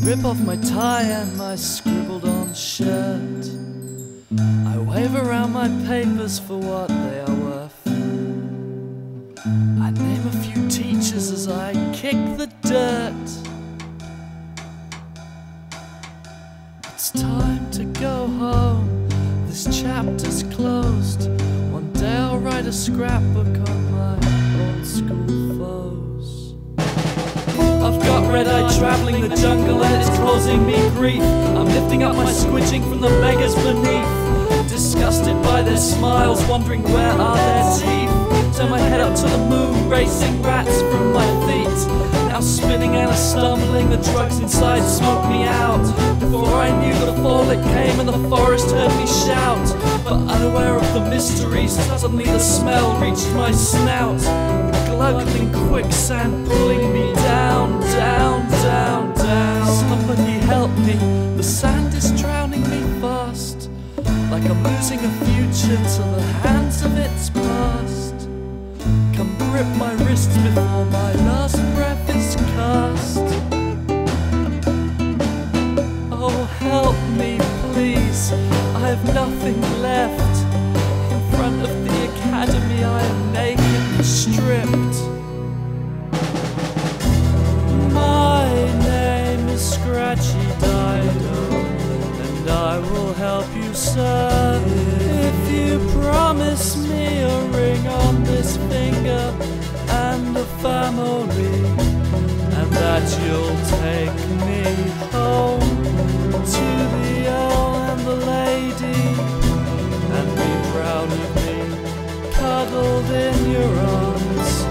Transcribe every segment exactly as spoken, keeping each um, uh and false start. rip off my tie and my scribbled on shirt. I wave around my papers for what they are worth. I name a few teachers as I kick the dirt. It's time to go home, this chapter's closed. One day I'll write a scrapbook on my old school foes. I've got red-eye traveling the jungle and it's causing me grief. I'm lifting up my squidging from the beggars beneath, disgusted by their smiles, wondering where are their teeth. Turn my head up to the moon, racing rats from my feet. Now spinning and a stumbling, the drugs inside smoke me out. Before I knew the fall that came and the forest heard me shout. But unaware of the mysteries, suddenly the smell reached my snout. Glugging quicksand pulling me down, down, down, down. Somebody help me, the sand is drowning me fast, like I'm losing a future to the hands of its past. Come grip my wrists before my last breath is cast. Oh help me please, I have nothing left. In front of the academy I am naked and stripped. My name is Scratchy Dido, and I will help you, sir, if you promise me a ring on this finger and a family, and that you'll take me home to the old and the lady, and be proud of me, cuddled in your arms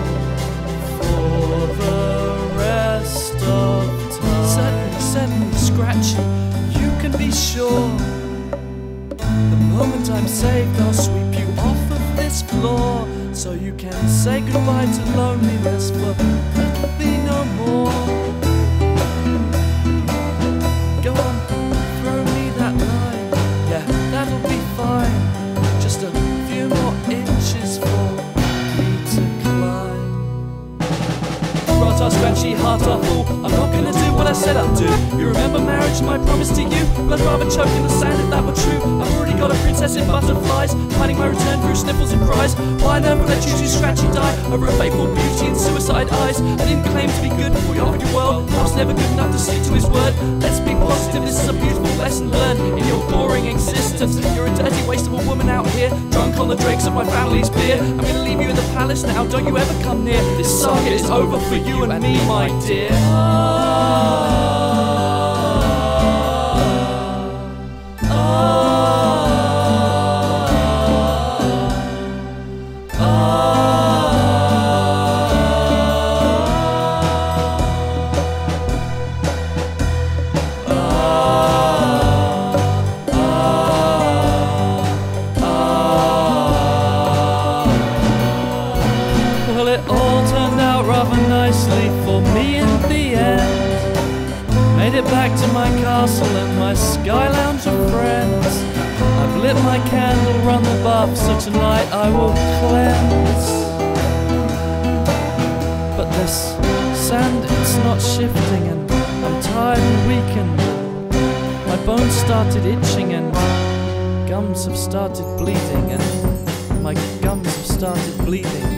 for the rest of time. Certainly, certainly, Scratchy, you can be sure. The moment I'm saved, I'll sweep you off of this floor, so you can say goodbye to loneliness, but there'll be no more. Go on, throw me that line, yeah, that'll be fine. Just a few more inches for me to climb. Rot our scratchy heart awful, I'm not gonna do what I said I'd do. You remember marriage, my promise to you? Well, I'd rather choke in the sand if that were true. I've already got a princess in butterflies, hiding my return through sniffles and cries. Why on earth would I choose you, Scratchy Die, over a faithful beauty and suicide eyes? I didn't claim to be good before you offered your world. I was never good enough to stick to his word. Let's be positive, this is a beautiful lesson learned in your boring existence. You're a dirty waste of a woman out here, drunk on the dregs of my family's beer. I'm gonna leave you in the palace now, don't you ever come near. This saga is over for you and me, my dear. Back to my castle and my sky lounge of friends. I've lit my candle, run the bath, so tonight I will cleanse. But this sand, it's not shifting, and I'm tired and weakened. My bones started itching and gums have started bleeding, and my gums have started bleeding.